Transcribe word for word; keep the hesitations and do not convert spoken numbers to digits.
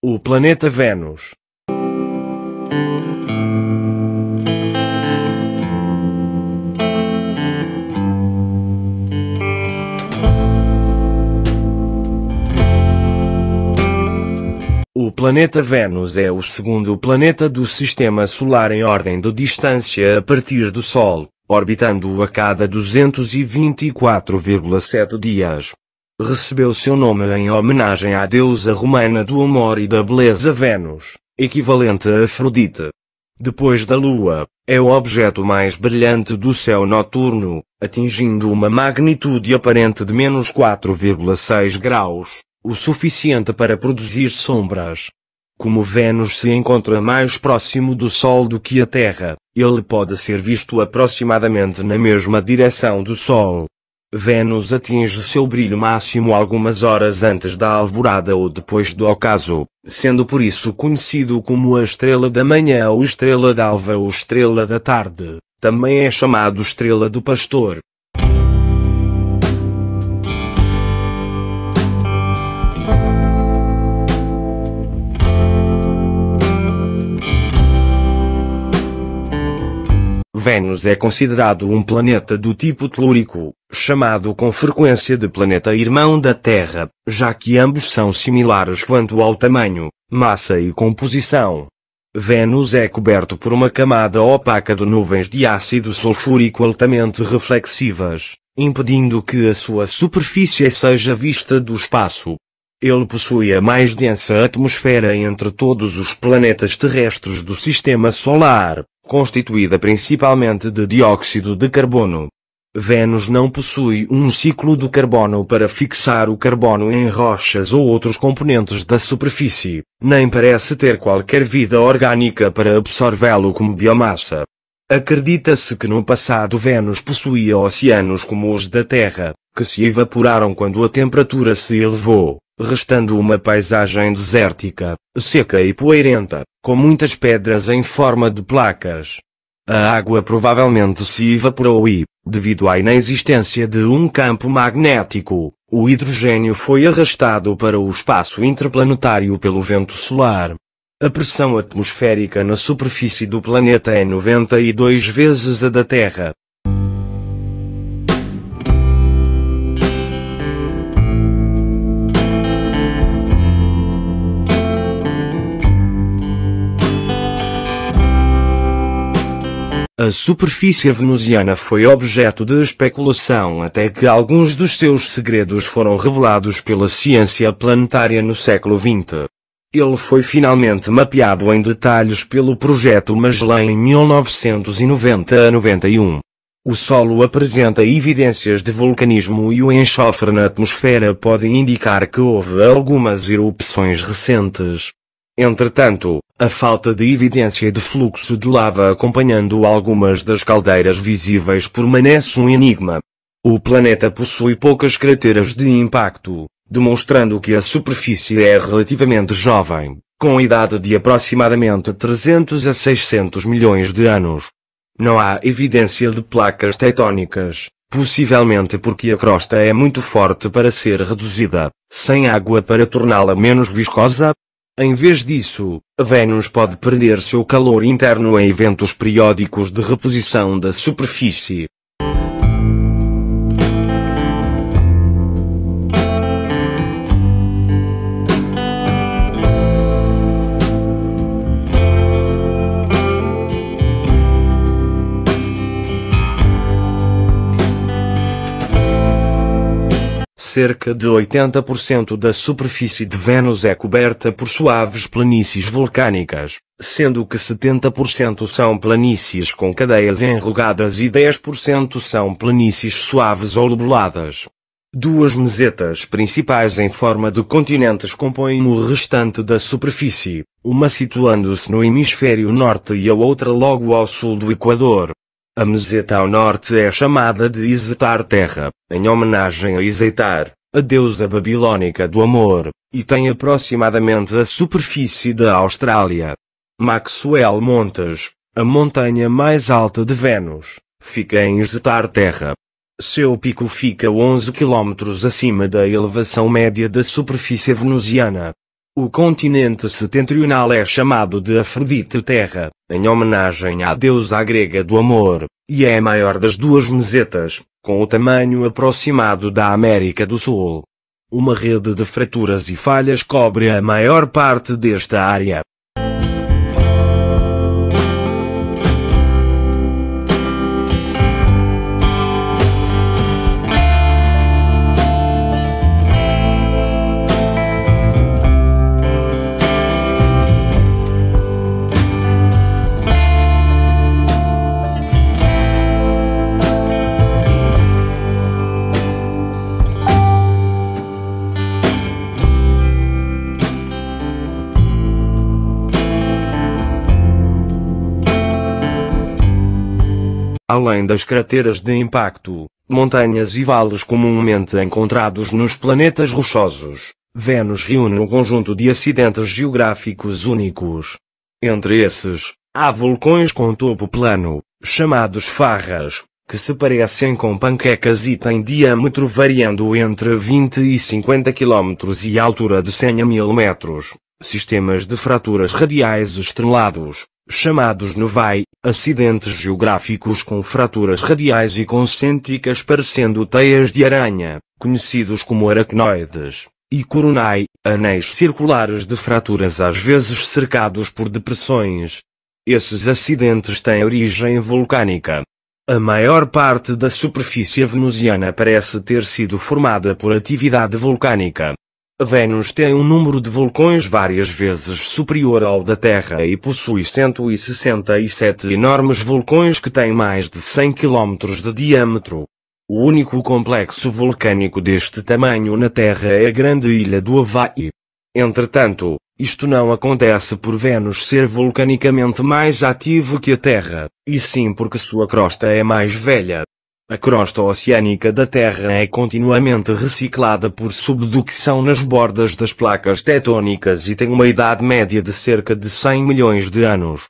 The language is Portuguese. O planeta Vênus. O planeta Vênus é o segundo planeta do Sistema Solar em ordem de distância a partir do Sol, orbitando-o a cada duzentos e vinte e quatro vírgula sete dias. Recebeu seu nome em homenagem à deusa romana do amor e da beleza Vênus, equivalente a Afrodite. Depois da Lua, é o objeto mais brilhante do céu noturno, atingindo uma magnitude aparente de menos quatro vírgula seis graus, o suficiente para produzir sombras. Como Vênus se encontra mais próximo do Sol do que a Terra, ele pode ser visto aproximadamente na mesma direção do Sol. Vênus atinge seu brilho máximo algumas horas antes da alvorada ou depois do ocaso, sendo por isso conhecido como a estrela da manhã ou estrela d'alva ou estrela da tarde, também é chamado estrela do pastor. Vênus é considerado um planeta do tipo telúrico, chamado com frequência de planeta irmão da Terra, já que ambos são similares quanto ao tamanho, massa e composição. Vênus é coberto por uma camada opaca de nuvens de ácido sulfúrico altamente reflexivas, impedindo que a sua superfície seja vista do espaço. Ele possui a mais densa atmosfera entre todos os planetas terrestres do Sistema Solar, constituída principalmente de dióxido de carbono. Vênus não possui um ciclo do carbono para fixar o carbono em rochas ou outros componentes da superfície, nem parece ter qualquer vida orgânica para absorvê-lo como biomassa. Acredita-se que no passado Vênus possuía oceanos como os da Terra, que se evaporaram quando a temperatura se elevou, restando uma paisagem desértica, seca e poeirenta, com muitas pedras em forma de placas. A água provavelmente se evaporou e, devido à inexistência de um campo magnético, o hidrogênio foi arrastado para o espaço interplanetário pelo vento solar. A pressão atmosférica na superfície do planeta é noventa e duas vezes a da Terra. A superfície venusiana foi objeto de especulação até que alguns dos seus segredos foram revelados pela ciência planetária no século vinte. Ele foi finalmente mapeado em detalhes pelo Projeto Magellan em mil novecentos e noventa a noventa e um. O solo apresenta evidências de vulcanismo e o enxofre na atmosfera pode indicar que houve algumas erupções recentes. Entretanto, a falta de evidência de fluxo de lava acompanhando algumas das caldeiras visíveis permanece um enigma. O planeta possui poucas crateras de impacto, demonstrando que a superfície é relativamente jovem, com idade de aproximadamente trezentos a seiscentos milhões de anos. Não há evidência de placas tectónicas, possivelmente porque a crosta é muito forte para ser reduzida, sem água para torná-la menos viscosa. Em vez disso, Vênus pode perder seu calor interno em eventos periódicos de reposição da superfície. Cerca de oitenta por cento da superfície de Vênus é coberta por suaves planícies vulcânicas, sendo que setenta por cento são planícies com cadeias enrugadas e dez por cento são planícies suaves ou lobuladas. Duas mesetas principais em forma de continentes compõem o restante da superfície, uma situando-se no hemisfério norte e a outra logo ao sul do Equador. A meseta ao norte é chamada de Ishtar Terra, em homenagem a Ishtar, a deusa babilônica do amor, e tem aproximadamente a superfície da Austrália. Maxwell Montes, a montanha mais alta de Vênus, Fica em Ishtar Terra. Seu pico fica onze quilômetros acima da elevação média da superfície venusiana. O continente setentrional é chamado de Afrodite Terra, em homenagem à deusa grega do amor, e é a maior das duas mesetas, com o tamanho aproximado da América do Sul. Uma rede de fraturas e falhas cobre a maior parte desta área. Além das crateras de impacto, montanhas e vales comumente encontrados nos planetas rochosos, Vênus reúne um conjunto de acidentes geográficos únicos. Entre esses, há vulcões com topo plano, chamados farras, que se parecem com panquecas e têm diâmetro variando entre vinte e cinquenta quilômetros e altura de cem a mil metros, sistemas de fraturas radiais estrelados, chamados nevai, acidentes geográficos com fraturas radiais e concêntricas parecendo teias de aranha, conhecidos como aracnoides, e coronai, anéis circulares de fraturas às vezes cercados por depressões. Esses acidentes têm origem vulcânica. A maior parte da superfície venusiana parece ter sido formada por atividade vulcânica. Vênus tem um número de vulcões várias vezes superior ao da Terra e possui cento e sessenta e sete enormes vulcões que têm mais de cem quilômetros de diâmetro. O único complexo vulcânico deste tamanho na Terra é a grande ilha do Havaí. Entretanto, isto não acontece por Vênus ser vulcanicamente mais ativo que a Terra, e sim porque sua crosta é mais velha. A crosta oceânica da Terra é continuamente reciclada por subducção nas bordas das placas tectônicas e tem uma idade média de cerca de cem milhões de anos.